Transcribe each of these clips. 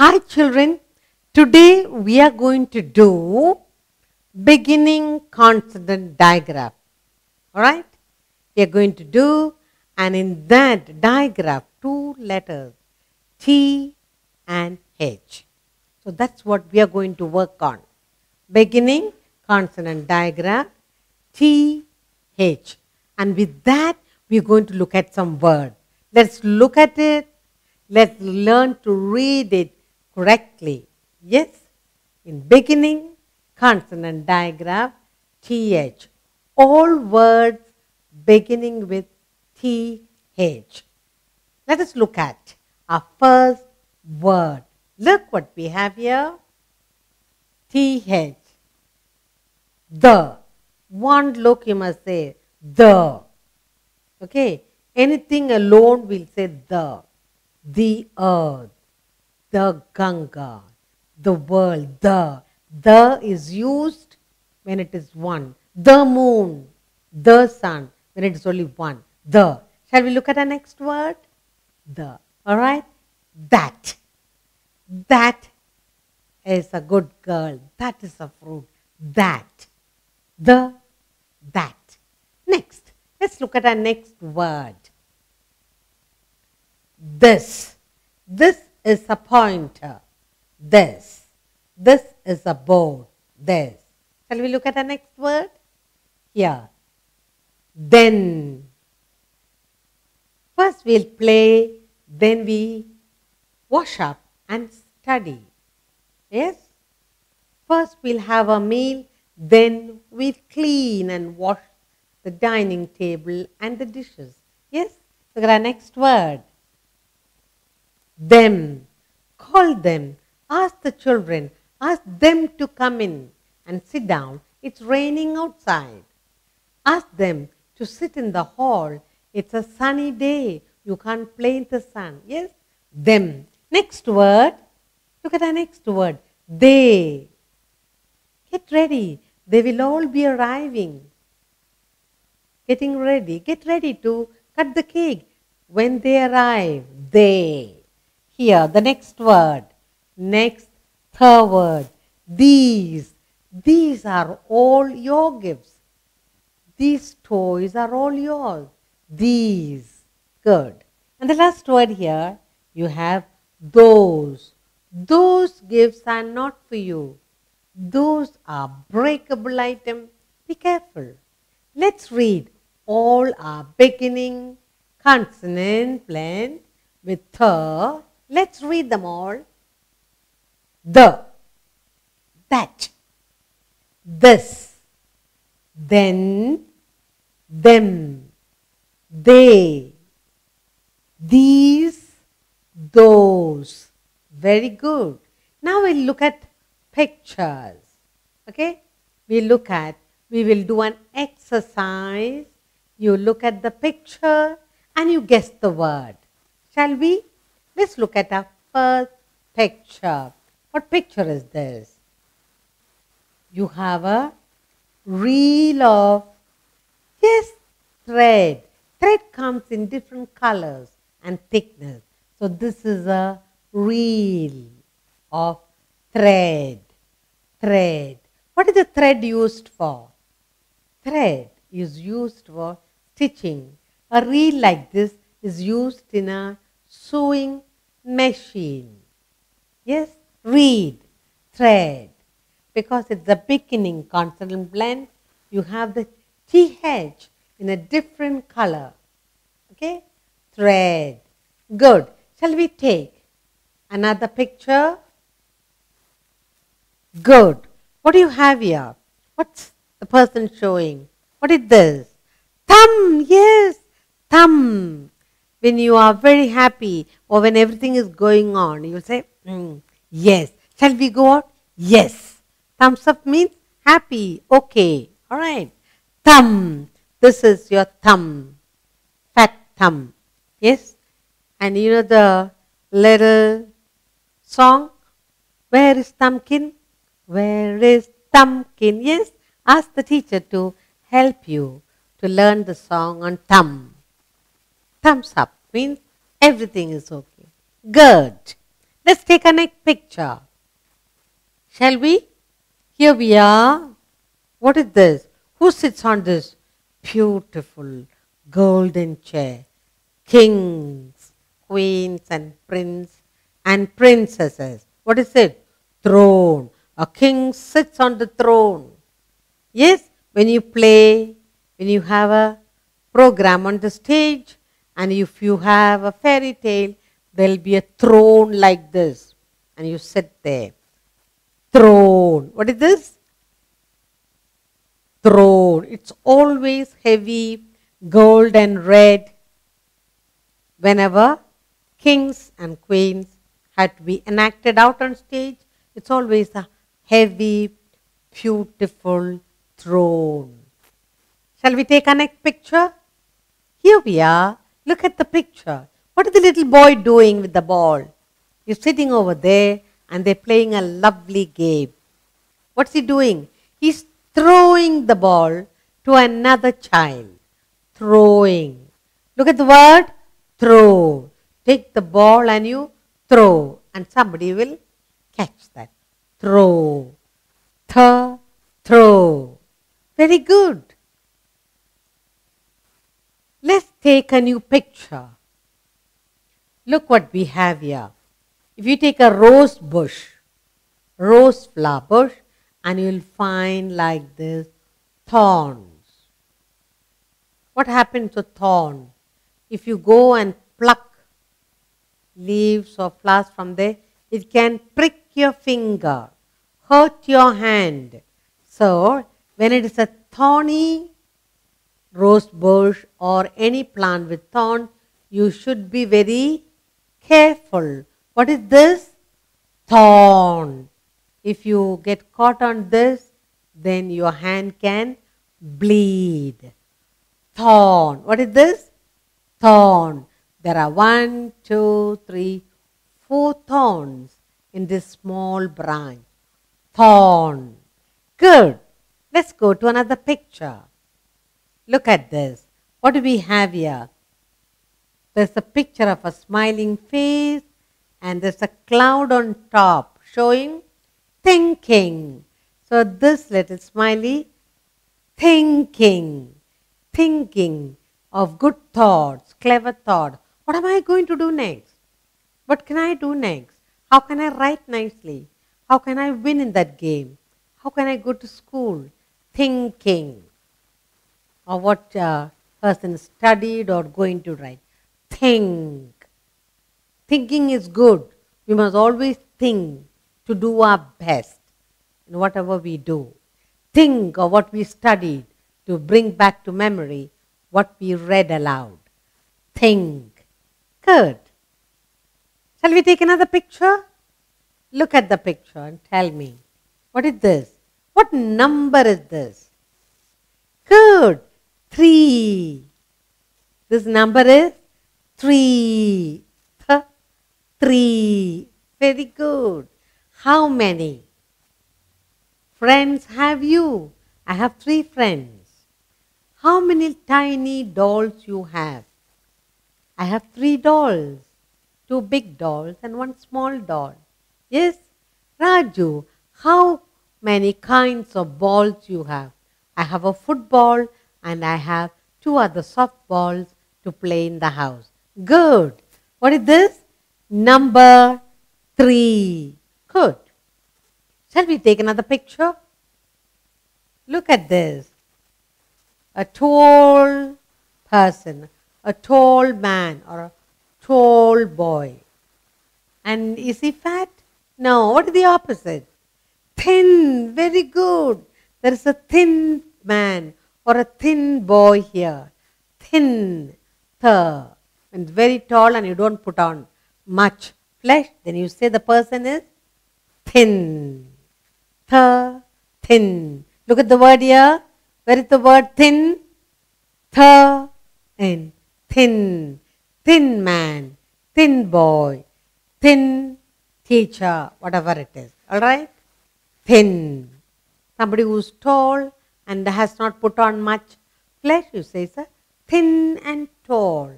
Hi children, today we are going to do beginning consonant digraph. Alright, we are going to do, and in that digraph, two letters T and H. So that's what we are going to work on. Beginning consonant digraph T, H. And with that, we are going to look at some words. Let's look at it. Let's learn to read it correctly. Yes, in beginning consonant digraph TH, all words beginning with TH. Let us look at our first word. Look what we have here. TH. The. One look you must say the. Okay, anything alone we'll say the. The earth, the Ganga, the world, the is used when it is one. The moon, the sun, when it is only one, the. Shall we look at our next word? The. Alright, that. That is a good girl. That is a fruit. That. The, that. Next, let's look at our next word. This. This is a pointer. This. This is a board. This. Shall we look at our next word? Here. Then. First we'll play, then we wash up and study. Yes? First we'll have a meal, then we'll clean and wash the dining table and the dishes. Yes? Look at our next word. Them. Call them. Ask the children. Ask them to come in and sit down. It's raining outside. Ask them to sit in the hall. It's a sunny day. You can't play in the sun. Yes? Them. Next word. Look at our next word. They. Get ready. They will all be arriving. Getting ready. Get ready to cut the cake. When they arrive, they. Here, the next word, next, third word, these. These are all your gifts. These toys are all yours. These. Good. And the last word here, you have those. Those gifts are not for you. Those are breakable items. Be careful. Let's read all our beginning consonant blend with the. Let's read them all. The, that, this, then, them, they, these, those. Very good. Now we'll look at pictures. Okay? We will do an exercise. You look at the picture and you guess the word. Shall we? Let's look at our first picture. What picture is this? You have a reel of, yes, thread. Thread comes in different colors and thickness. So this is a reel of thread. Thread. What is the thread used for? Thread is used for stitching. A reel like this is used in a sewing machine. Yes, read, thread. Because it's the beginning consonant blend, you have the TH in a different color. Okay, thread. Good. Shall we take another picture? Good. What do you have here? What's the person showing? What is this? Thumb. Yes, thumb. When you are very happy or when everything is going on, you will say, yes. Shall we go out? Yes. Thumbs up means happy. Okay. Alright. Thumb. This is your thumb. Fat thumb. Yes. And you know the little song? Where is Thumbkin? Where is Thumbkin? Yes. Ask the teacher to help you to learn the song on thumb. Thumbs up means everything is okay. Good. Let's take a picture, shall we? Here we are. What is this? Who sits on this beautiful golden chair? Kings, queens and prince and princesses. What is it? Throne. A king sits on the throne. Yes, when you play, when you have a program on the stage, and if you have a fairy tale, there will be a throne like this. And you sit there. Throne. What is this? Throne. It's always heavy, gold and red. Whenever kings and queens had to be enacted out on stage, it's always a heavy, beautiful throne. Shall we take our next picture? Here we are. Look at the picture. What is the little boy doing with the ball? He's sitting over there and they're playing a lovely game. What's he doing? He's throwing the ball to another child. Throwing. Look at the word. Throw. Take the ball and you throw. And somebody will catch that. Throw. Th, throw. Very good. Let's take a new picture. Look what we have here. If you take a rose bush, rose flower bush, and you will find like this thorns. What happens to thorn? If you go and pluck leaves or flowers from there, it can prick your finger, hurt your hand. So, when it is a thorny rose bush or any plant with thorn, you should be very careful. What is this? Thorn. If you get caught on this, then your hand can bleed. Thorn. What is this? Thorn. There are 1, 2, 3, 4 thorns in this small branch. Thorn. Good. Let's go to another picture. Look at this. What do we have here? There's a picture of a smiling face and there's a cloud on top showing thinking. So this little smiley thinking of good thoughts, clever thought. What am I going to do next? What can I do next? How can I write nicely? How can I win in that game? How can I go to school? Thinking. Or what person studied or going to write. Think. Thinking is good. We must always think to do our best in whatever we do. Think of what we studied to bring back to memory what we read aloud. Think. Good. Shall we take another picture? Look at the picture and tell me. What is this? What number is this? Good. 3. This number is 3. 3. Very good. How many friends have you? I have 3 friends. How many tiny dolls you have? I have 3 dolls. 2 big dolls and 1 small doll. Yes? Raju, how many kinds of balls you have? I have a football and I have 2 other soft balls to play in the house. Good. What is this? Number 3. Good. Shall we take another picture? Look at this. A tall person, a tall man or a tall boy. And is he fat? No. What is the opposite? Thin. Very good. There is a thin man or a thin boy here. Thin. Th. When very tall and you don't put on much flesh, then you say the person is thin. Th. Thin. Look at the word here. Where is the word thin? Th. In. Thin. Thin man. Thin boy. Thin teacher. Whatever it is. Alright? Thin. Somebody who's tall and has not put on much flesh, you say, sir, thin and tall.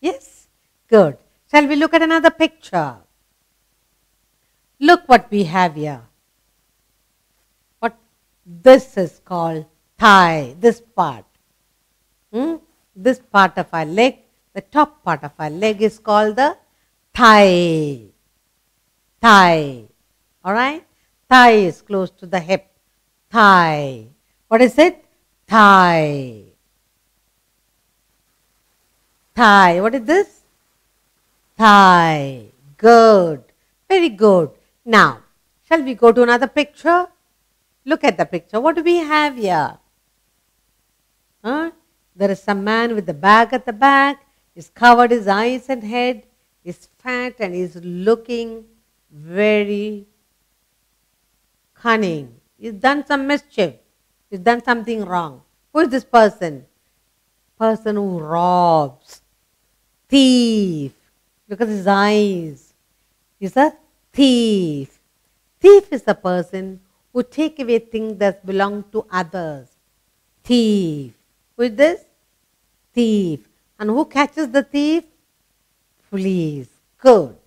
Yes? Good. Shall we look at another picture? Look what we have here. What this is called thigh, this part. This part of our leg, the top part of our leg is called the thigh. Thigh. Alright? Thigh is close to the hip. Thigh. What is it? Thigh. Thigh. What is this? Thigh. Good. Very good. Now, shall we go to another picture? Look at the picture. What do we have here? There is some man with the bag at the back. He's covered his eyes and head. He's fat and he's looking very cunning. He's done some mischief. He's done something wrong. Who is this person? Person who robs. Thief. Look at his eyes. He's a thief. Thief is the person who takes away things that belong to others. Thief. Who is this? Thief. And who catches the thief? Police. Good.